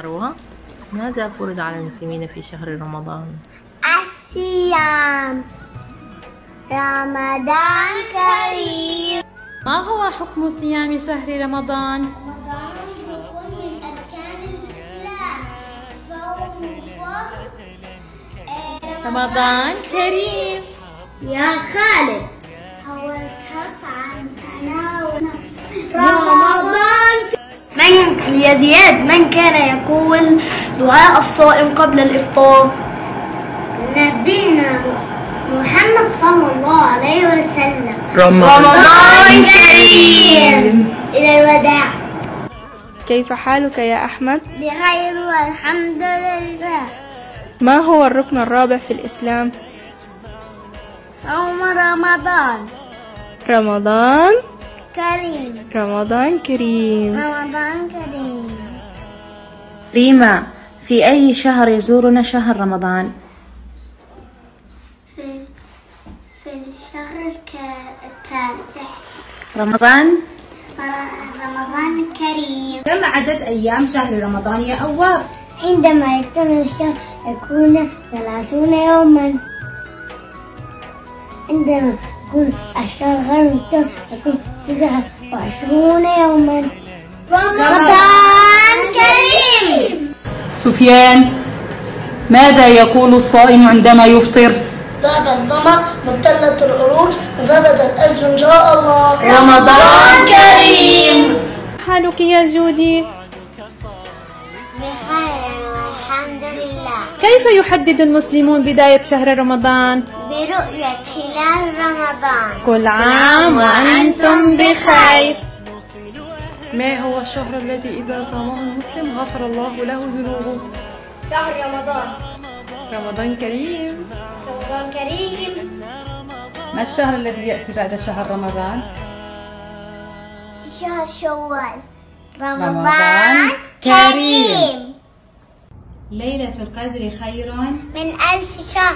أروى، ماذا فرض على المسلمين في شهر رمضان؟ الصيام. رمضان كريم. ما هو حكم صيام شهر رمضان؟ رمضان ركن من أركان الإسلام. صوم فرض. رمضان كريم. يا خالد. هو الكف عن أنا رمضان. من يا زياد، من كان يقول دعاء الصائم قبل الإفطار؟ نبينا محمد صلى الله عليه وسلم. رمضان كريم. إلى الوداع. كيف حالك يا أحمد؟ بخير والحمد لله. ما هو الركن الرابع في الإسلام؟ صوم رمضان. رمضان كريم. رمضان كريم. رمضان كريم. ريما، في أي شهر يزورنا شهر رمضان؟ في الشهر التاسع. رمضان؟ رمضان كريم. كم عدد أيام شهر رمضان يا أواب؟ عندما يكمل الشهر يكون 30 يوما. عندما يكون الشهر غير مستمر يكون 29 يوما. رمضان كريم. سفيان، ماذا يقول الصائم عندما يفطر؟ ذهب الظمأ وابتلت العروق وذهبت الأجر إن شاء الله. رمضان كريم. حالك يا جودي؟ بخير والحمد لله. كيف يحدد المسلمون بداية شهر رمضان؟ برؤية هلال رمضان. كل عام وأنتم بخير. ما هو الشهر الذي إذا صامه المسلم غفر الله له ذنوبه؟ شهر رمضان. رمضان كريم. رمضان كريم. ما الشهر الذي يأتي بعد شهر رمضان؟ شهر شوال. رمضان كريم. ليلة القدر خير من 1000 شهر.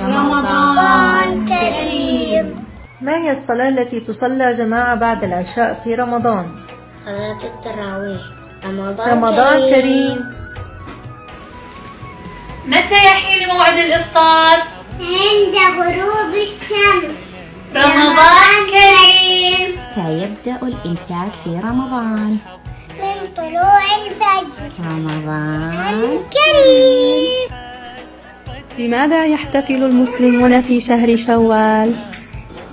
رمضان كريم. ما هي الصلاة التي تصلى جماعة بعد العشاء في رمضان؟ صلاة التراويح. رمضان كريم. متى يحين موعد الإفطار؟ عند غروب الشمس. رمضان كريم. متى يبدأ الإمساك في رمضان؟ من طلوع الفجر. رمضان كريم. لماذا يحتفل المسلمون في شهر شوال؟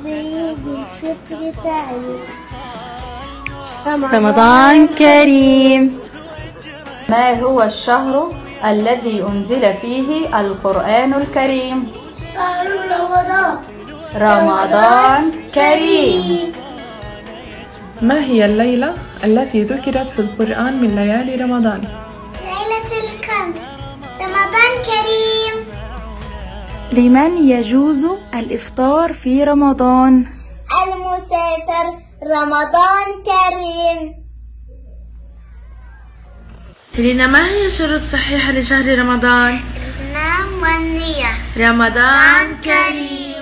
بعيد الفطر سعيد. رمضان كريم. ما هو الشهر الذي أنزل فيه القرآن الكريم؟ شهر رمضان. رمضان كريم. ما هي الليلة التي ذكرت في القرآن من ليالي رمضان؟ ليلة القدر. رمضان كريم. لمن يجوز الإفطار في رمضان؟ المسافر. رمضان كريم. لينا، ما هي الشروط الصحيحة لشهر رمضان؟ الإسلام والنية. رمضان كريم.